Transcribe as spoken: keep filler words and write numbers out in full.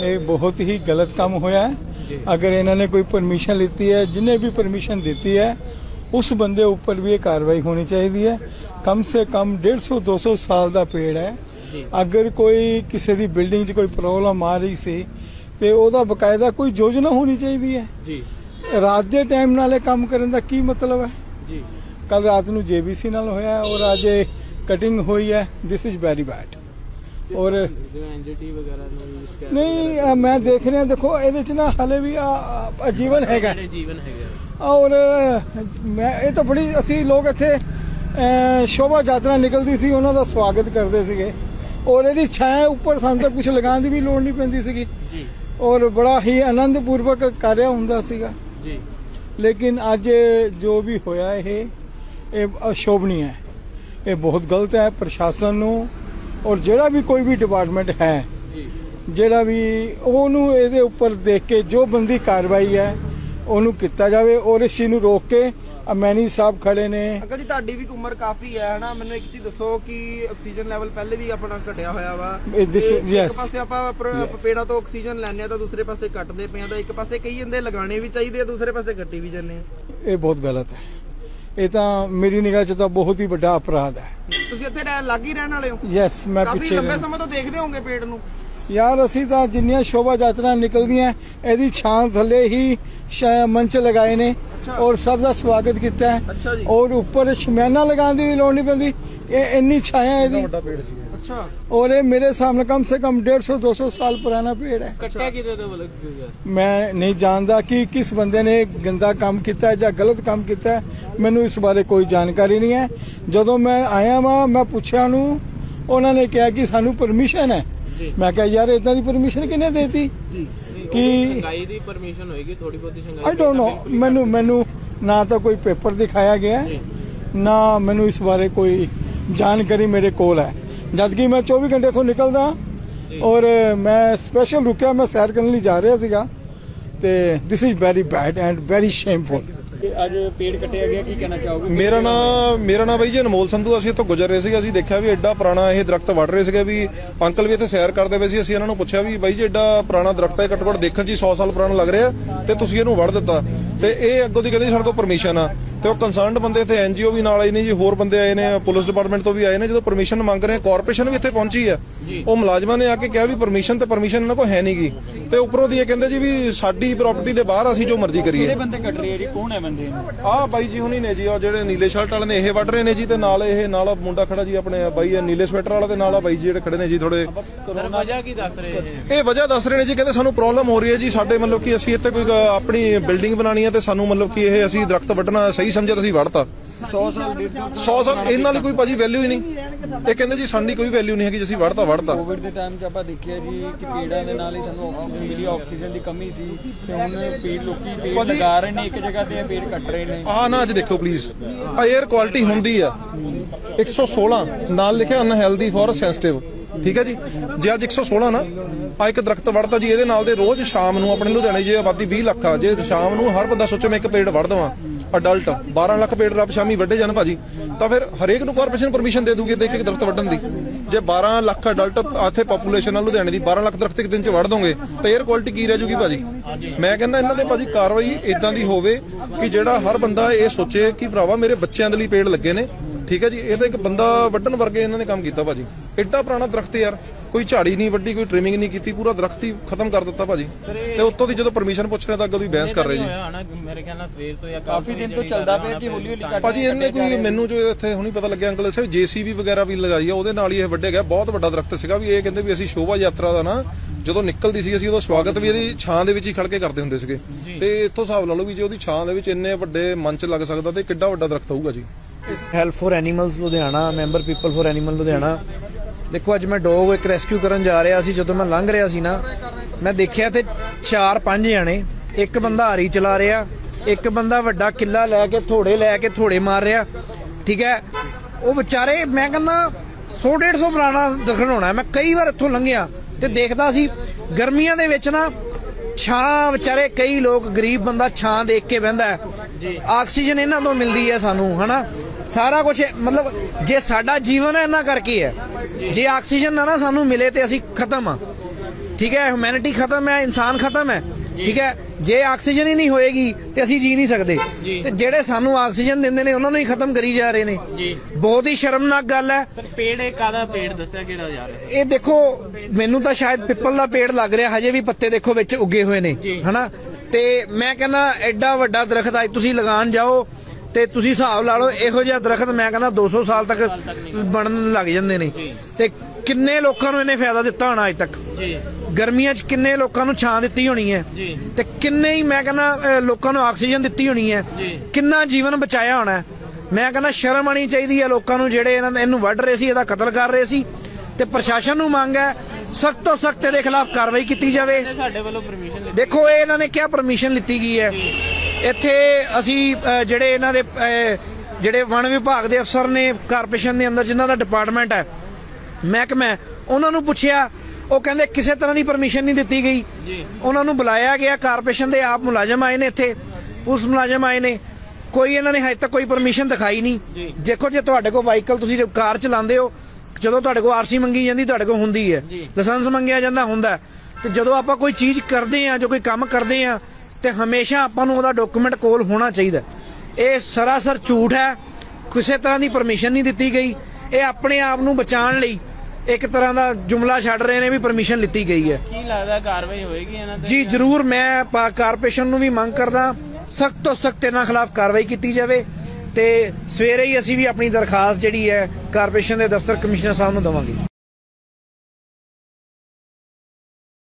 ये बहुत ही गलत काम होया है। अगर इन्होंने कोई परमिशन लीती है, जिन्हें भी परमिशन देती है उस बंदे ऊपर भी ये कार्रवाई होनी चाहिए है। कम से कम डेढ़ सौ दो सौ साल का पेड़ है, अगर कोई किसी की बिल्डिंग कोई प्रॉब्लम आ रही सी तो वह बकायदा कोई योजना होनी चाहिए है। रात के टाइम नाले काम करने का की मतलब है जी। कल रात को जेबीसी नाल होया और आज कटिंग हुई है, दिस इज वेरी बैड। और नहीं मैं देख रहा देखो ये ना हाले भी जीवन है, जीवन है। और मैं ये तो बड़ी असी लोग इतने शोभा यात्रा निकलती सी उन्हों का स्वागत करते थे और यदि छाया उपर सानू कुछ लगाने की भी लोड़ नहीं पैंदी सी और बड़ा ही आनंदपूर्वक कार्य हुंदा सीगा। लेकिन अज जो भी होया ये अशोभनीय है, ये बहुत गलत है। प्रशासन नू और जड़ा भी कोई भी डिपार्टमेंट है जड़ा भी ओनू एदे उपर देख के जो बंदी कार्रवाई है ओनू किता जावे और इस चीज नू रोक के अमैनी साहब खड़े ने। अंकल जी तुहाडी भी उम्र काफी है है ना, मैनू एक चीज दसो कि ऑक्सीजन लैवल पहले भी अपना घटिया होया वा। यस पासे आपां पेड़ां तों ऑक्सीजन लैंदे तां दूसरे पासे कटदे पए तां एक पासे कही जांदे लगाणे भी चाहीदे दूसरे पासे कट्टी भी जांदे, ये बहुत गलत है। ये तो मेरी निगाह च बहुत ही बड़ा अपराध है। यस मैं पिछले लंबे समय तो देखते होंगे पेड़ नूं यार, असी तो जिन्नियां शोभा यात्रा निकलदियां इहदी छां थले ही मंच लगाए ने और सब का स्वागत किया है। अच्छा जी। और उपर शमैना लगाने की भी लोड़ नहीं पैंदी, ये इन्नी छाया है इसदी। अच्छा। और ये मेरे सामने कम से कम डेढ़ सौ दो सौ साल पुराना पेड़ है। कट्टा किदे तो मैं नहीं जानता कि किस बंदे ने गंदा काम किया है या गलत काम किया है, मैनू इस बारे कोई जानकारी नहीं है। जदों मैं आया वा मैं पूछा नू उन्होंने कहा कि सानू परमिशन है, मैं क्या यार इदां दी परमिशन किने देती कि शंघाई दी परमिशन होएगी थोड़ी बहुत शंघाई। आई डोंट नो, मैनू मैनू ना तो कोई पेपर दिखाया गया है ना मैनू इस बारे कोई जानकारी मेरे कोल है। जबकि मैं चौबीस घंटे तो निकलदा और मैं स्पेशल रुकिया, मैं सैर करने लिए जा रहा सीगा ते this is very bad and very shameful. आज पेड़ कटिया गया की कहना चाहोगे? मेरा नाम मेरा नाम भाई जी अनमोल संधू। असीं तो गुजर रहे थे, असीं देखा भी एडा पुराना यह दरख्त वढ़ रहे थे भी अंकल भी इतने सैर करते पे। असीं इन्हां नूं पुछया भी भाई जी एडा पुराना दरख्त है घट्टो घट्ट देखण च सौ साल पुराना लग रहा है तो तुसीं इहनूं वढ़ दित्ता तो यह अगों की कहते साडे कोल परमिशन आ। तो कंसर्नड बंदे इतने एन जी ओ भी नाल आए ने जी, होर बंदे आए ने, पुलिस डिपार्टमेंट तो भी आए ने। जो परमिशन मंग रहे हैं, कॉरपोरेशन भी इतने पहुंची है, वो मुलाजमान ने आके कहा भी परमिशन तो परमिशन इन्होंने को है नहीं गी। तो उपरों की कहते जी भी साडी प्रॉपर्टी के बाहर असीं जो मर्जी करिए। हाँ भाई जी हुणी ने जी और जिहड़े नीले शर्ट वाले ने ये वढ़ रहे ने जी ते नाल ये नाल मुंडा खड़ा जी अपने भाई नीले स्वेटर वाला ते नाल भाई जी जिहड़े खड़े ने जी थोड़े ये वजह दस रहे ने जी, कहते सानू प्रॉब्लम हो रही है जी साडे मतलब कि असीं इत्थे कोई अपनी बिल्डिंग बनानी है ते सानू मतलब कि ये असीं दरख्त वढना सही ਸਮਝਿਆ ਤੁਸੀਂ ਵੜਤਾ सौ साल सौ साल ਇਹਨਾਂ ਲਈ ਕੋਈ ਭਾਜੀ ਵੈਲਿਊ ਹੀ ਨਹੀਂ। ਇਹ ਕਹਿੰਦੇ ਜੀ ਸਾਡੀ ਕੋਈ ਵੈਲਿਊ ਨਹੀਂ ਹੈ ਕਿ ਜਿਸੀਂ ਵੜਤਾ ਵੜਤਾ ਕੋਵਿਡ ਦੇ ਟਾਈਮ 'ਚ ਆਪਾਂ ਦੇਖਿਆ ਜੀ ਕਿ ਪੇੜਾਂ ਦੇ ਨਾਲ ਹੀ ਸਾਨੂੰ ਆਕਸੀਜਨ ਮਿਲੀ, ਆਕਸੀਜਨ ਦੀ ਕਮੀ ਸੀ ਤੇ ਹੁਣ ਪੇੜ ਲੋਕੀ ਪੇੜ ਲਗਾ ਰਹੇ ਨੇ ਇੱਕ ਜਗ੍ਹਾ ਤੇ ਪੇੜ ਕੱਟ ਰਹੇ ਨੇ। ਆਹ ਨਾ ਅੱਜ ਦੇਖੋ ਪਲੀਜ਼ ਆ 에ਅਰ ਕੁਆਲਿਟੀ ਹੁੰਦੀ ਆ ਇੱਕ ਸੌ ਸੋਲਾਂ ਨਾਲ ਲਿਖਿਆ ਅਨਹੈਲਦੀ ਫॉर ਸੈਂਸਿਟਿਵ, ਠੀਕ ਹੈ ਜੀ। ਜੇ ਅੱਜ ਇੱਕ ਸੌ ਸੋਲਾਂ ਨਾ ਆ ਇੱਕ ਦਰਖਤ ਵੜਤਾ ਜੀ ਇਹਦੇ ਨਾਲ ਦੇ ਰੋਜ਼ ਸ਼ਾਮ ਨੂੰ ਆਪਣੇ ਲੁਧਿਆਣੇ ਜੇ ਆਬਾਦੀ ਵੀਹ ਲੱਖ ਆ ਜੇ ਸ਼ਾਮ ਨੂੰ ਹਰ ਬੰਦਾ ਸੋਚੇ ਮੈਂ ਇੱਕ ਪੇੜ ਵੜ ਦਵਾਂ ਅਡਲਟ ਬਾਰਾਂ ਲੱਖ ਪੇੜ ਰੱਬ ਸ਼ਾਮੀ ਵੱਡੇ ਜਾਣ ਭਾਜੀ ਤਾਂ ਫਿਰ ਹਰੇਕ ਨੂੰ ਕਾਰਪੋਰੇਸ਼ਨ ਪਰਮਿਸ਼ਨ ਦੇ ਦੂਗੀ ਇੱਕ ਇੱਕ ਦਰਖਤ ਵੱਢਣ ਦੀ। ਜੇ ਬਾਰਾਂ ਲੱਖ ਅਡਲਟ ਇੱਥੇ ਪੋਪੂਲੇਸ਼ਨ ਆ ਲੁਧਿਆਣੇ ਦੀ ਬਾਰਾਂ ਲੱਖ ਦਰਖਤ ਇੱਕ ਦਿਨ ਚ ਵੱਢ ਦੋਗੇ ਤਾਂ 에ਅਰ ਕੁਆਲਿਟੀ ਕੀ ਰਹਿ ਜੂਗੀ ਭਾਜੀ। ਮੈਂ ਕਹਿੰਦਾ ਇਹਨਾਂ ਦੇ ਭਾਜੀ ਕਾਰਵਾਈ ਇਦਾਂ ਦੀ ਹੋਵੇ ਕਿ ਜਿਹੜਾ ਹਰ ਬੰਦਾ ਇਹ ਸੋਚੇ ਕਿ ਭਰਾਵਾ ਮੇਰੇ ਬੱਚਿਆਂ ਦੇ ਲਈ ਪੇੜ ਲੱਗੇ ਨੇ, ਠੀਕ ਹੈ ਜੀ। ਇਹ ਤਾਂ ਇੱਕ ਬੰਦਾ ਵੱਢਣ ਵਰਗੇ ਇਹਨਾਂ ਨੇ ਕੰਮ ਕੀਤਾ ਭਾਜੀ। ਐਡਾ ਪੁਰਾਣਾ ਦਰਖਤ ਯਾਰ, ਕੋਈ ਝਾੜੀ ਨਹੀਂ ਵੱਡੀ, ਕੋਈ ਟ੍ਰਿਮਿੰਗ ਨਹੀਂ ਕੀਤੀ, ਪੂਰਾ ਦਰਖਤ ਹੀ ਖਤਮ ਕਰ ਦਿੱਤਾ ਭਾਜੀ। ਤੇ ਉੱਤੋਂ ਦੀ ਜਦੋਂ ਪਰਮਿਸ਼ਨ ਪੁੱਛ ਰਹੇ ਤਾਂ ਅੱਗੋਂ ਦੀ ਬਹਿਸ ਕਰ ਰਹੇ ਜੀ। ਮੇਰੇ ਖਿਆਲ ਨਾਲ ਸਵੇਰ ਤੋਂ ਜਾਂ ਕਾਫੀ ਦਿਨ ਤੋਂ ਚੱਲਦਾ ਪਿਆ ਕਿ ਹੌਲੀ ਹੌਲੀ ਭਾਜੀ ਇਹਨੇ ਕੋਈ ਮੈਨੂੰ ਜੋ ਇੱਥੇ ਹੁਣੀ ਪਤਾ ਲੱਗਿਆ ਅੰਕਲ ਸਾਹਿਬ ਜੇਸੀਬੀ ਵਗੈਰਾ ਵੀ ਲਗਾਈ ਆ ਉਹਦੇ ਨਾਲ ਹੀ ਇਹ ਵੱਡੇ ਗਿਆ। ਬਹੁਤ ਵੱਡਾ ਦਰਖਤ ਸੀਗਾ ਵੀ ਇਹ ਕਹਿੰਦੇ ਵੀ ਅਸੀਂ ਸ਼ੋਭਾ ਯਾਤਰਾ ਦਾ ਨਾ ਜਦੋਂ ਨਿਕਲਦੀ ਸੀ ਅਸੀਂ ਉਦੋਂ ਸਵਾਗਤ ਵੀ ਇਹਦੀ ਛਾਂ ਦੇ ਵਿੱਚ ਹੀ ਖੜ ਕੇ ਕਰਦੇ ਹੁੰਦੇ ਸੀਗੇ ਤੇ ਇੱਥੋਂ ਹਿਸਾਬ ਲਾ ਲਓ ਵੀ ਜੇ ਉਹਦੀ ਛਾਂ ਦੇ ਵਿੱਚ ਇੰਨੇ ਵੱਡੇ ਮੰਚ ਲੱਗ ਸਕਦਾ ਤੇ ਕਿੱਡਾ ਵੱਡਾ ਦਰਖਤ ਹੋਊਗਾ ਜੀ। Help for animals Ludhiana, member people for animal Ludhiana. देखो अज मैं डॉग एक रेस्क्यू करन जा रहा सी, जदों मैं लंघ रहा सी ना मैं देखिया ते चार पांच जने, एक बंदा हारी चला रहा, एक बंदा वड्डा किला लैके थोड़े लैके थोड़े मार रहा, ठीक है। वह बेचारे मैं कहना सौ डेढ़ सौ पुराना दखन होना, मैं कई बार इत्थों लंघिया तो देखता सी गर्मियां दे विच ना छां बेचारे कई लोग गरीब बंदा छां देख के बहिंदा है, आक्सीजन इन्हां तों मिलदी है सानू, है ना। सारा कुछ मतलब जे साडा जीवन है इन्हां करके है, जे आक्सीजन ना ना सानू मिले तो असीं खत्म आ। ठीक है, ह्यूमैनिटी खत्म है, इंसान खत्म है। ठीक है, जे ऑक्सीजन ही नहीं होएगी तो असं जी नहीं सकते। तो जेडे सानू ऑक्सीजन देंदे ने उन्होंने ही खत्म करी जा रहे ने। बहुत ही शर्मनाक गल है। ये देखो मैनू तो शायद पिपल का पेड़ लग रहा, हजे भी पत्ते देखो विच उगे हुए ने, है ना। तो मैं कहना एडा वड्डा दरखत अज तुसीं लगान जाओ ते तुसीं हिसाब ला लो, इहो जिहा दरखत मैं कहना दो सौ साल तक बनन लग जांदे ने। ते किन्ने लोकां नूं इहने फायदा दित्ता होना अज तक। गर्मिया च किन्ने लोगों को छां दी होनी है, तो किन्ने ही मैं कहना लोगों को ऑक्सीजन दी होनी है, किन्ना जीवन बचाया होना है। मैं कहना शर्म आनी चाहिए है लोगों को, जेडे इन्हू वढ़ रहे सी, इहदा कतल कर रहे सी। ते प्रशासन नू मंग है सख्त तो सख्त इहदे खिलाफ कार्रवाई की जाए। देखो ये इन्होंने क्या परमिशन लीती गई है, इत्थे असी जेडे इन्हां दे जेडे वन विभाग के अफसर ने कारपोरेशन के अंदर जिन्हां दा डिपार्टमेंट है महकमा, उन्होंने पूछया, वो कहते किसी तरह की परमिशन नहीं दी गई। उन्होंने बुलाया गया कारपोरेशन के आप मुलाजम आए ने, इत्थे पुलिस मुलाजम आए ने, कोई इन्होंने हजे तक कोई परमिशन दिखाई नहीं। देखो जे तुहाडे कोल वाइकल तुसीं कार चलाते हो, जो तुहाडे कोल आरसी मंगी जाती तुहाडे कोल हुंदी है, लाइसेंस मंगिया जांदा हुंदा है। तो जो आप कोई चीज़ करते हैं, जो कोई काम करते हैं, तो हमेशा आपां नूं ओहदा डॉक्यूमेंट कोल होना चाहिए। ये सरासर झूठ है, किसी तरह की परमिशन नहीं दी गई। ये अपने आप नूं बचाने लई एक तरह का जुमला छड़ रहे ने भी परमिशन लीती गई है। की लगदा कार्रवाई होएगी इन्हां ते? जी जरूर, मैं कारपोरेशन नूं भी मंग करदा सख्त तो सख्त इन्हां खिलाफ कार्रवाई की जाए। तो सवेरे ही असीं भी अपनी दरखास्त जिहड़ी है कारपोरेशन के दफ्तर कमिश्नर साहब नूं देवांगे।